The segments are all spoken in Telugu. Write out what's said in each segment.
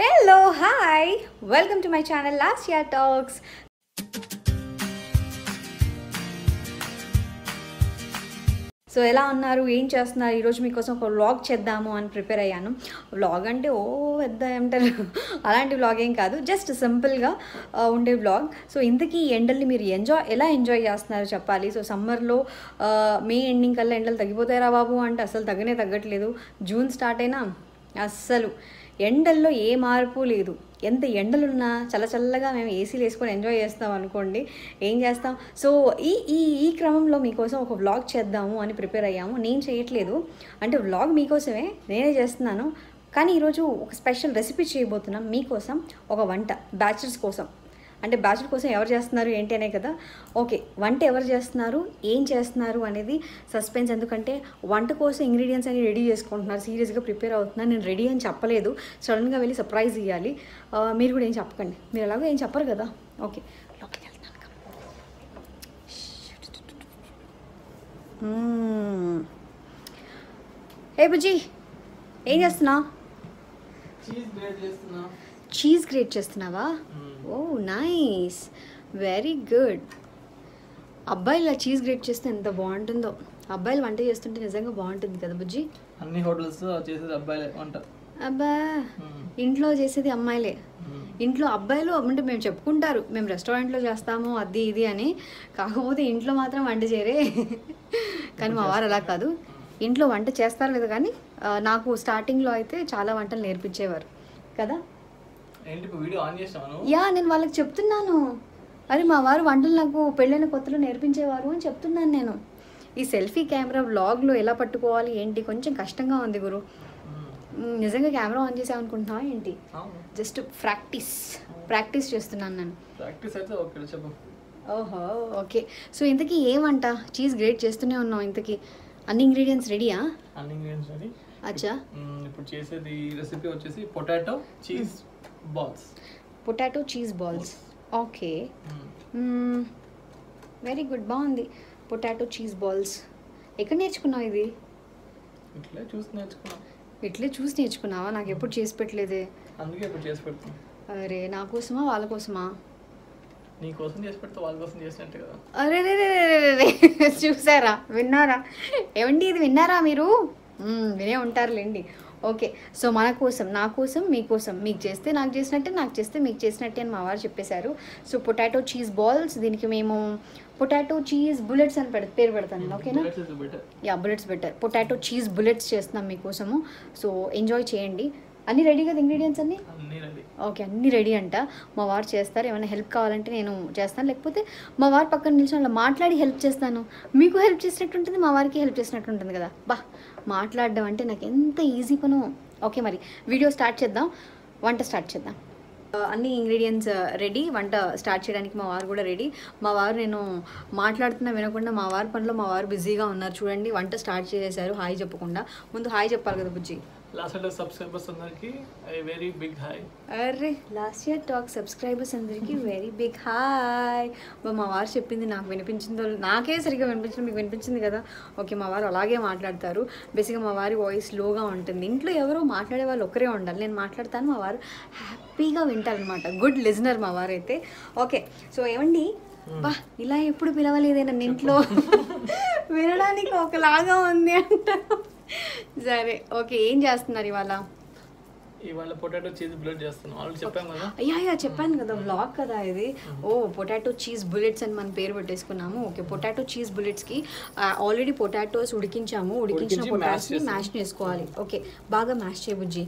Hello hi welcome to my channel last year talks. So ఎలా ఉన్నారు ఏం చేస్తున్నారు ఈ రోజు మీ కోసం ఒక వ్లాగ్ చేద్దాము అని ప్రిపేర్ అయ్యాను। వ్లాగ్ అంటే ఓ పెద్ద ఏమంటారు అలాంటి వ్లాగ్ ఏం కాదు, జస్ట్ సింపుల్ గా ఉండే వ్లాగ్। సో ఇంతకీ ఎండల్ని మీరు ఎలా ఎంజాయ్ చేస్తున్నారు చెప్పాలి। సో సమ్మర్ లో మే ఎండింగ్ కల్లా ఎండలు తగ్గిపోతాయరా బాబు అంటే అసలు తగ్గట్లేదు। జూన్ స్టార్ట్ అయినా అసలు ఎండల్లో ఏ మార్పు లేదు, ఎంత ఎండలున్నా చల్లచల్లగా మేము ఏసీలు వేసుకొని ఎంజాయ్ చేస్తాం అనుకోండి, ఏం చేస్తాం। సో ఈ క్రమంలో మీకోసం ఒక వ్లాగ్ చేద్దాము అని ప్రిపేర్ అయ్యాము। నేను చేయట్లేదు అంటే వ్లాగ్ మీకోసమే నేనే చేస్తున్నాను, కానీ ఈరోజు ఒక స్పెషల్ రెసిపీ చేయబోతున్నాం మీకోసం, ఒక వంట బ్యాచర్స్ కోసం। అంటే బ్యాచర్ కోసం ఎవరు చేస్తున్నారు ఏంటి అనే కదా, ఓకే వంట ఎవరు చేస్తున్నారు ఏం చేస్తున్నారు అనేది సస్పెన్స్, ఎందుకంటే వంట కోసం ఇంగ్రీడియంట్స్ అన్ని రెడీ చేసుకుంటున్నారు, సీరియస్గా ప్రిపేర్ అవుతున్నారు। నేను రెడీ అని చెప్పలేదు, సడన్గా వెళ్ళి సర్ప్రైజ్ ఇవ్వాలి। మీరు కూడా ఏం చెప్పకండి, మీరు ఎలాగో ఏం చెప్పరు కదా। ఓకే లోపలికి వెళ్తాను, ఏ బుజ్జి ఏం చేస్తున్నా? చీజ్ గ్రేట్ చేస్తున్నావా? Oh nice, very good. అబ్బాయిలు ఆ చీజ్ గ్రేట్ చేస్తే ఎంత బాగుంటుందో, అబ్బాయిలు వంట చేస్తుంటే నిజంగా బాగుంటుంది కదా బుజ్జి। అన్ని హోటల్స్ చేసేది అబ్బాయిలే వంట, అబ్బా ఇంట్లో చేసేది అమ్మాయిలే। ఇంట్లో అబ్బాయిలు అంటే మేము చెప్పుకుంటారు మేము రెస్టారెంట్లో చేస్తాము అది ఇది అని, కాకపోతే ఇంట్లో మాత్రం వంట చేయరే, కానీ మా వారు అలా కాదు, ఇంట్లో వంట చేస్తారు లేదు కానీ నాకు స్టార్టింగ్లో అయితే చాలా వంటలు నేర్పించేవారు కదా। యా నేను వాళ్ళకి చెప్తున్నాను, అరే మా వారు వంటలు నాకు పెళ్ళైన కొత్తలో నేర్పించేవారు అని చెప్తున్నాను నేను। ఈ సెల్ఫీ కెమెరా వ్లాగ్లో ఎలా పట్టుకోవాలి ఏంటి కొంచెం కష్టంగా ఉంది గురు, నిజంగా కెమెరా ఆన్ చేసామనుకుంటున్నావా ఏంటి? జస్ట్ ప్రాక్టీస్ చేస్తున్నాను నేను, ప్రాక్టీస్ అయితే ఓకే చెప్పు। ఓహో ఓకే, సో ఇంతకీ ఏమంట చీజ్ గ్రేట్ చేస్తూనే ఉన్నాం, ఇంతకీ అన్ని ఇంగ్రీడియంట్స్ రెడీయా? అన్ని ఇంగ్రీడియంట్స్ రెడీ। అచ్చా ఇప్పుడు చేసేది రెసిపీ వచ్చేసి potato cheese balls, potato cheese balls, okay। very good, బాగుంది। potato cheese balls ఎక్కడ నేర్చుకున్నావు ఇది? ఇట్లే చూసి నేర్చుకున్నావా? నాకు ఎప్పుడు చేసి పెట్టలేదే, అందుకే ఇప్పుడు చేసి పెడతాను। అరే నా కోసమా వాళ్ళ కోసమా? నీ కోసం చేసి పెడతా వాళ్ళ కోసం చేసినట్టే కదా। అరే చూసారా విన్నారా ఏమండి ఇది, విన్నారా మీరు? వినే ఉంటారులేండి। ఓకే సో మన కోసం నా కోసం మీకోసం, మీకు చేస్తే నాకు చేసినట్టే నాకు చేస్తే మీకు చేసినట్టే అని మా వారు చెప్పేశారు। సో పొటాటో చీజ్ బాల్స్, దీనికి మేము పొటాటో చీజ్ బుల్లెట్స్ అని పేరు పెడతాను, ఓకేనా? Yeah bullets better, potato cheese bullets చేస్తున్నాం మీకోసము, సో ఎంజాయ్ చేయండి। అన్నీ రెడీ కదా ఇంగ్రీడియంట్స్ అన్నీ? ఓకే అన్నీ రెడీ అంట, మా వారు చేస్తారు। ఏమైనా హెల్ప్ కావాలంటే నేను చేస్తాను, లేకపోతే మా వారు పక్కన నిలిచిన వాళ్ళు మాట్లాడి హెల్ప్ చేస్తాను। మీకు హెల్ప్ చేసినట్టు ఉంటుంది, మా వారికి హెల్ప్ చేసినట్టు ఉంటుంది కదా। బా మాట్లాడడం అంటే నాకు ఎంత ఈజీ పను। ఓకే మరి వీడియో స్టార్ట్ చేద్దాం, వంట స్టార్ట్ చేద్దాం। అన్ని ఇంగ్రీడియంట్స్ రెడీ, వంట స్టార్ట్ చేయడానికి మా వారు కూడా రెడీ। మా వారు నేను మాట్లాడుతున్నా వినకుండా మా వారి పనిలో మా వారు బిజీగా ఉన్నారు చూడండి, వంట స్టార్ట్ చేసేసారు హాయ్ చెప్పకుండా। ముందు హాయ్ చెప్పాలి కదా బుజ్జి। లాస్ట్ ఇయర్ సబ్స్క్రైబర్స్ అందరికి వెరీ బిగ్ హాయ్। అరే లాస్ట్ ఇయర్ టాక్ సబ్స్క్రైబర్స్ అందరికి వెరీ బిగ్ హాయ్। మా వారు చెప్పింది నాకు వినిపించిందో, నాకే సరిగ్గా వినిపించింది, మీకు వినిపించింది కదా? ఓకే మా వారు అలాగే మాట్లాడతారు, బేసిక్గా మా వారి వాయిస్ లోగా ఉంటుంది। ఇంట్లో ఎవరో మాట్లాడే వాళ్ళు ఒకరే ఉండాలి, నేను మాట్లాడతాను మా వారు హ్యాపీగా వింటారనమాట, గుడ్ లిజనర్ మా వారైతే। ఓకే సో ఏమండి బా ఇలా ఎప్పుడు పిలవలేదే నన్ను, ఇంట్లో వినడానికి ఒకలాగా ఉంది అంట। సరే ఓకే ఏం చేస్తున్నారు ఇవాళ? ఇవాళ పొటాటో చీజ్ బుల్లెట్ చేస్తున్నాం, ఆల్రెడీ చెప్పాం కదా। అయ్యా చెప్పాను కదా వ్లాగ్ కదా ఇది। ఓ పొటాటో చీజ్ బుల్లెట్స్ అని మనం పేరు పెట్టేసుకున్నాము। ఓకే పొటాటో చీజ్ బుల్లెట్స్కి ఆల్రెడీ పొటాటోస్ ఉడికించాము, ఉడికించిన పొటాటోస్ని మ్యాష్ చేసుకోవాలి। ఓకే బాగా మ్యాష్ చేయ బుజ్జి,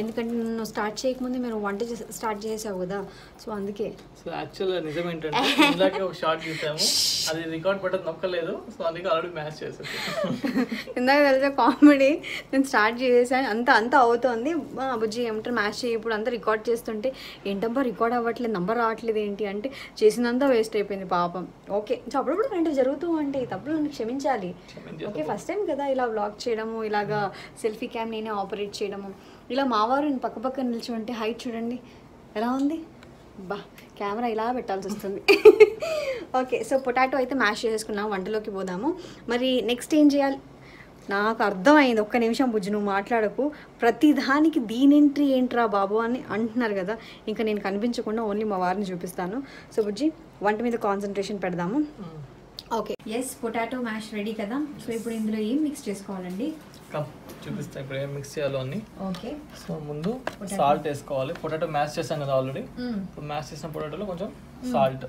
ఎందుకంటే నేను స్టార్ట్ చేయకముందే మీరు వంట స్టార్ట్ చేసావు కదా, సో అందుకే। సో యాక్చువల్గా నిజం ఏంటంటే ఇందాకే ఒక షాట్ తీసాము, అది రికార్డ్ బటన్ నొక్కలేదు, సో అందుకే ఆల్రెడీ మ్యాచ్ చేసాను। ఇందాక తెలిసే కామెడీ, నేను స్టార్ట్ చేసాను అంతా అవుతుంది బుజ్జి ఏమంటారు మ్యాచ్ చేయి ఇప్పుడు అంతా రికార్డ్ చేస్తుంటే, ఏంటబ్బా రికార్డ్ అవ్వట్లేదు నంబర్ రావట్లేదు ఏంటి అంటే, చేసినంతా వేస్ట్ అయిపోయింది పాపం। ఓకే సో అప్పుడప్పుడు అంటే జరుగుతూ ఉంటాయి, తప్పులు నన్ను క్షమించాలి ఓకే। ఫస్ట్ టైం కదా ఇలా వ్లాగ్ చేయడము, ఇలాగా సెల్ఫీ క్యామ్ నేనే ఆపరేట్ చేయడము, ఇలా మావారు నేను పక్కపక్కన నిల్చుంటే హైట్ చూడండి ఎలా ఉంది, బా కెమెరా ఇలా పెట్టాల్సి వస్తుంది। ఓకే సో పొటాటో అయితే మ్యాష్ చేసుకున్నాము, వంటలోకి పోదాము మరి నెక్స్ట్ ఏం చేయాలి? నాకు అర్థమైంది. ఒక్క నిమిషం బుజ్జి నువ్వు మాట్లాడకు, ప్రతిదానికి దీని ఎంట్రీ ఏంట్రా బాబు అని అంటున్నారు కదా. ఇంకా నేను కనిపించకుండా ఓన్లీ మా వారిని చూపిస్తాను. సో బుజ్జి వంట మీద కాన్సన్ట్రేషన్ పెడదాము. Okay, yes potato mash ready కదా. సో ఇప్పుడు ఇందులో ఏం మిక్స్ చేసుకోవాలండి చూపిస్తా. ఇప్పుడు ఏం మిక్స్ చేయాలో అని. ఓకే, సో ముందు సాల్ట్ వేసుకోవాలి. పొటాటో మ్యాష్ చేసాం కదా ఆల్రెడీ. ఇప్పుడు మ్యాష్ చేసిన పొటాటోలో కొంచెం సాల్ట్.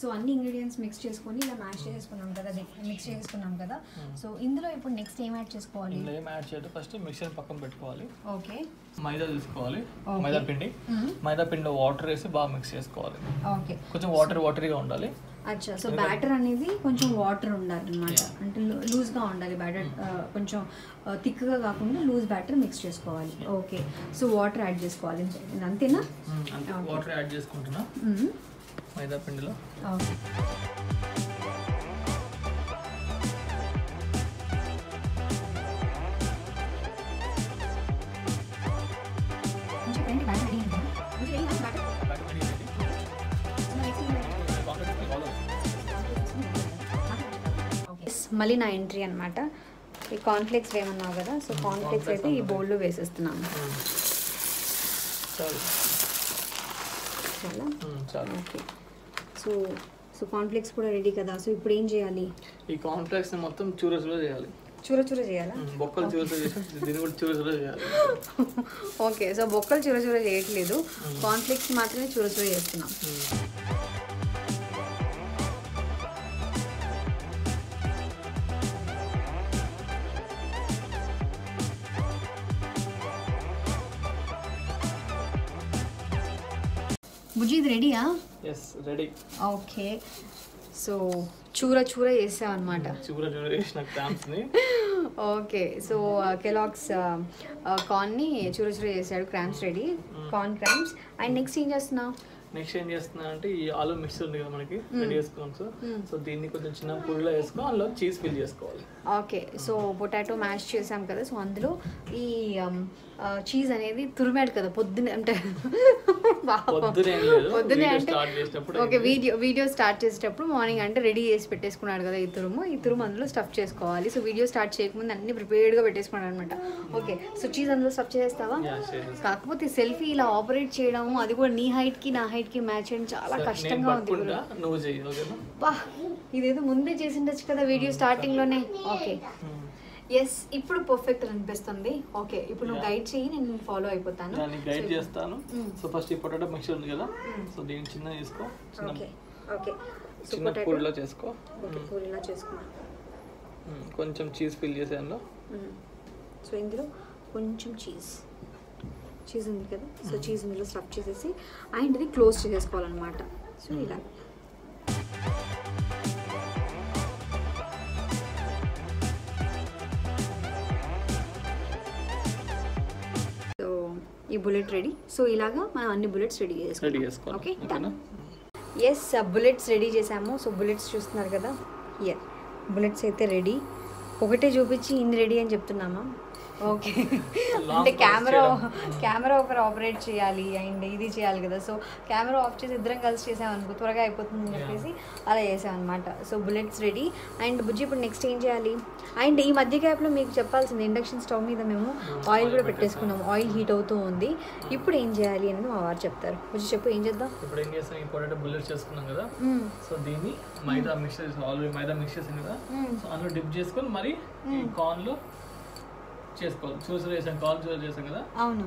సో అన్ని ఇంగ్రీడియంట్స్ మిక్స్ చేసుకొని ఇలా మ్యాష్ చేసుకున్నాం కదా, మిక్స్ చేసుకున్నాం కదా. సో ఇందులో ఇప్పుడు నెక్స్ట్ ఏం యాడ్ చేసుకోవాలి? ఏం యాడ్ చేయాలి? ఫస్ట్ మిక్సర్ పక్కన పెట్టుకోవాలి. ఓకే, మైదా తీసుకోవాలి, మైదా పిండి. మైదా పిండిలో వాటర్ వేసి బాగా మిక్స్ చేసుకోవాలి. ఓకే, కొంచెం వాటరీగా ఉండాలి. అచ్చా, సో బ్యాటర్ అనేది కొంచెం వాటర్ ఉండాలి అన్నమాట. అంటే లూజ్గా ఉండాలి బ్యాటర్, కొంచెం థిక్గా కాకుండా లూజ్ బ్యాటర్ మిక్స్ చేసుకోవాలి. ఓకే, సో వాటర్ యాడ్ చేసుకోవాలి అంతేనా? వాటర్ యాడ్ చేసుకుంటున్నా మైదా పిండిలో. ఓకే, మళ్ళీ నా ఎంట్రీ అన్నమాట. ఈ కార్న్ఫ్లేక్స్ వేయమన్నావు కదా, సో కార్న్ఫ్లేక్స్ అయితే ఈ బౌల్లో వేసేస్తున్నాము. ఓకే, సో కాన్ఫ్లెక్స్ కూడా రెడీ కదా. సో ఇప్పుడు ఏం చేయాలి? ఈ కాన్ఫ్లెక్స్ మొత్తం చూరచూర చేయాలి. చూరచూర చేయాలా? బొక్కలు చూరచూర చేయాలి. దీని కూడా చూరచూర చేయాలి. ఓకే, సో బొక్కలు చూరచూర చేయట్లేదు, కాన్ఫ్లెక్స్ మాత్రమే చూరచూర చేస్తున్నాం. బుజ్జి ఇది రెడీయా? Yes, ready. ఓకే, సో చూరచూర చేసాం అన్నమాట. చూరచూర చేసిన క్రామ్స్ ని. ఓకే, సో కెలాగ్స్ కార్న్ ని చూరచూర చేసాడు. Crumbs ready, corn crumbs. And next ఏం చేస్తున్నా? నెక్స్ట్ ఏం చేస్తున్నా అంటే ఈ ఆలు మిక్సర్ ఉంది కదా మనకి, రెడీ చేసుకున్నాం. సో సో దీన్ని కొంచెం చిన్న పూడిలో వేసుకొని అందులో చీజ్ ఫిల్ చేసుకోవాలి. ఓకే, సో పొటాటో మ్యాష్ చేసాం కదా, సో అందులో ఈ చీజ్ అనేది తురిమాడు కదా పొద్దునే. అంటే పొద్దునే అంటే ఓకే, వీడియో స్టార్ట్ చేసేటప్పుడు మార్నింగ్ అంటే రెడీ చేసి పెట్టేసుకున్నాడు కదా ఈ తురుము. ఈ తురుము అందులో స్టఫ్ చేసుకోవాలి. సో వీడియో స్టార్ట్ చేయకముందు అన్ని ప్రిపేర్డ్గా పెట్టేసుకున్నాడు అనమాట. ఓకే, సో చీజ్ అందులో స్టఫ్ చేసేస్తావా? కాకపోతే సెల్ఫీ ఇలా ఆపరేట్ చేయడము, అది కూడా నీ హైట్కి నా హైట్కి మ్యాచ్ చేయడం చాలా కష్టంగా ఉంది. ఇదేదో ముందే చేసిండొచ్చు కదా వీడియో స్టార్టింగ్లోనే. ఓకే, ఎస్, ఇప్పుడు పర్ఫెక్ట్ అనిపిస్తుంది. ఓకే, ఇప్పుడు నువ్వు గైడ్ చేయి, నేను ఫాలో అయిపోతాను. నేను గైడ్ చేస్తాను. సో ఫస్ట్ ఈ పొటాటో మిక్సర్ ఉంది కదా, సో దీన్ని చిన్న తీసుకో. ఓకే, ఓకే, చిన్న పూరిలా చేసుకో. ఓకే, పూరిలా చేసుకున్నాను. కొంచెం చీజ్ ఫిల్ చేసాను. సో ఇందులో కొంచెం చీజ్ ఉంది కదా, సో చీజ్ ఇందులో స్టఫ్ చేసేసి అండ్ ఇది క్లోజ్ చేసేసుకోవాలన్నమాట. సో ఇలా ఈ బుల్లెట్ రెడీ. సో ఇలాగా మనం అన్ని బుల్లెట్స్ రెడీ చేసుకోవాలి. ఓకే, ఎస్, బుల్లెట్స్ రెడీ చేసాము. సో బుల్లెట్స్ చూస్తున్నారు కదా, బుల్లెట్స్ అయితే రెడీ. ఒకటే చూపించి ఇన్ని రెడీ అని చెప్తున్నామా? ఓకే అంటే కెమెరా ఒకరు ఆపరేట్ చేయాలి అండ్ ఇది చేయాలి కదా. సో కెమెరా ఆఫ్ చేసి ఇద్దరం కలిసి చేసామనుకో త్వరగా అయిపోతుందని చెప్పేసి అలా చేసామన్నమాట. So bullets ready. అండ్ బుజ్జి ఇప్పుడు నెక్స్ట్ ఏం చేయాలి? అండ్ ఈ మధ్య గ్యాప్లో మీకు చెప్పాల్సింది ఇండక్షన్ స్టవ్ మీద మేము ఆయిల్ కూడా పెట్టేసుకున్నాము, ఆయిల్ హీట్ అవుతూ ఉంది. ఇప్పుడు ఏం చేయాలి అనేది మా వారు చెప్తారు. బుజ్జి చెప్పు ఏం చేద్దాం ఇప్పుడు? ఏం చేస్తాం, ఈ పొటాటో బుల్లెట్స్ చేసుకున్నాం కదా, సో దీన్ని మైదా మిక్స్ చేసి ఆల్రెడీ మైదా మిక్స్ చేసాను కదా, సో అందులో డిప్ చేసుకొని మరి కార్న్లో చేసుకోవాలి. చూసి వేసాం కాల్ చూసి చేసాం కదా,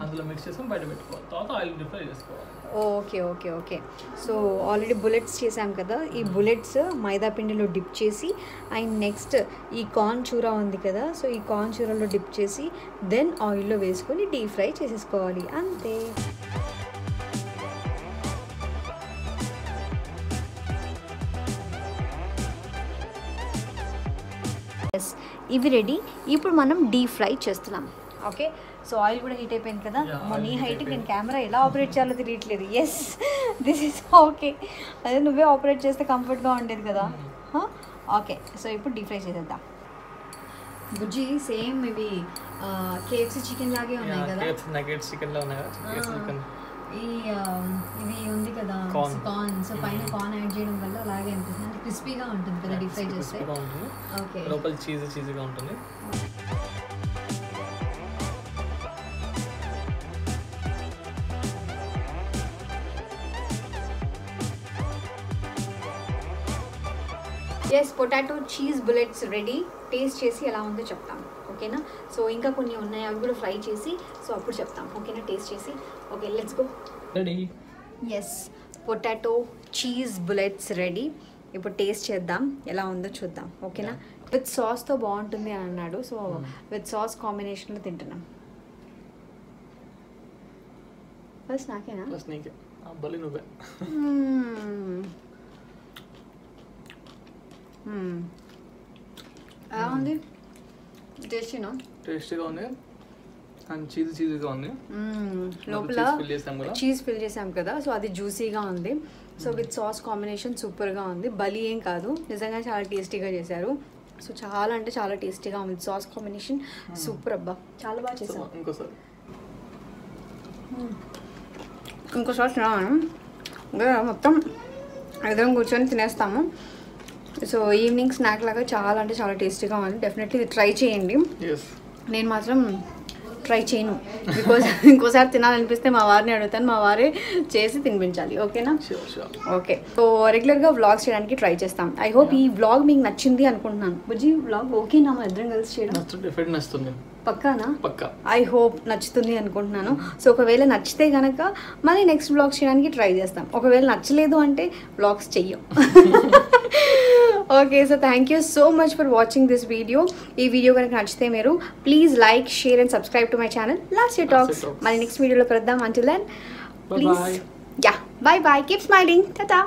అందులో మిక్స్ చేసుకొని బయట పెట్టుకోవాలి, తర్వాత ఆయిల్ డిప్ ఫ్రై చేసుకోవాలి. Okay okay okay. So already bullets చేసాం కదా, ఈ బుల్లెట్స్ మైదా పిండిలో డిప్ చేసి అండ్ నెక్స్ట్ ఈ కార్న్ చూరా ఉంది కదా, సో ఈ కార్న్ చూరాలో డిప్ చేసి దెన్ ఆయిల్లో వేసుకొని డీప్ ఫ్రై చేసేసుకోవాలి, అంతే. ఇవి రెడీ. ఇప్పుడు మనం డీప్ ఫ్రై చేస్తున్నాం. ఓకే సో ఆయిల్ కూడా హీట్ అయిపోయింది కదా. నీ హైట్కి నేను కెమెరా ఎలా ఆపరేట్ చేయాలో తెలియట్లేదు. Yes this is okay. అదే నువ్వే ఆపరేట్ చేస్తే కంఫర్ట్గా ఉండేది కదా. ఓకే సో ఇప్పుడు డీప్ ఫ్రై చేసేద్దాం. బుజ్జి సేమ్ ఇవి కేఎఫ్సీ చికెన్ లాగే ఉన్నాయి కదా, ఈ ఇది ఉంది కదా కార్న్, సో పైన కార్న్ యాడ్ చేయడం వల్ల అలాగే అనిపిస్తుంది, అంటే క్రిస్పీగా ఉంటుంది కదా డీప్ ఫ్రై చేస్తే. ఓకే లోపల చీజ్ చీజ్గా ఉంటుంది. Yes potato cheese bullets ready. Taste చేసి ఎలా ఉందో చెప్తాం ఓకేనా. సో ఇంకా కొన్ని ఉన్నాయి అవి కూడా ఫ్రై చేసి, సో అప్పుడు చెప్తాం ఓకేనా టేస్ట్ చేసి. Okay let's go. Ready. Yes potato cheese bullets ready. ఇప్పుడు టేస్ట్ చేద్దాం ఎలా ఉందో చూద్దాం ఓకేనా. విత్ సాస్తో బాగుంటుంది అని అన్నాడు, సో విత్ సాస్ కాంబినేషన్లో తింటున్నాం. ఫస్ట్ నాకేనా? ఎలా ఉంది? టేస్టీనా? టేస్టీగా ఉంది అండ్ చీజ్ చీజ్గా ఉంది. లోపల చీజ్ ఫిల్ చేసాం కదా, సో అది జ్యూసీగా ఉంది. సో విత్ సాస్ కాంబినేషన్ సూపర్గా ఉంది. బలి ఏం కాదు, నిజంగా చాలా టేస్టీగా చేశారు. సో చాలా అంటే చాలా టేస్టీగా ఉంది. సాస్ కాంబినేషన్ సూపర్ అబ్బా, చాలా బాగా చేశారు. ఇంకోసారి తినాను మొత్తం ఏదో కూర్చొని తినేస్తాము. సో ఈవినింగ్ స్నాక్ లాగా చాలా అంటే చాలా టేస్టీగా ఉంది. డెఫినెట్లీ ఇది ట్రై చేయండి. నేను మాత్రం ట్రై చేయను, బికాజ్ ఇంకోసారి తినాలనిపిస్తే మా వారిని అడుగుతాను, మా వారే చేసి తినిపించాలి ఓకేనా. ఓకే సో రెగ్యులర్గా వ్లాగ్స్ చేయడానికి ట్రై చేస్తాం. ఐ హోప్ ఈ వ్లాగ్ మీకు నచ్చింది అనుకుంటున్నాను. బుజ్జి వ్లాగ్ ఓకేనా మా ఇద్దరం కలిసి చేయడం పక్కానా? ఐ హోప్ నచ్చుతుంది అనుకుంటున్నాను. సో ఒకవేళ నచ్చితే కనుక మళ్ళీ నెక్స్ట్ వ్లాగ్స్ చేయడానికి ట్రై చేస్తాం. ఒకవేళ నచ్చలేదు అంటే వ్లాగ్స్ చెయ్యం. Okay so thank you so much for watching this video. ఈ వీడియో కనుక నచ్చితే మీరు please like, share and subscribe to my channel last year talks. మళ్ళీ నెక్స్ట్ వీడియోలో కలుద్దాం. Until then please ya bye bye, keep smiling, Tata.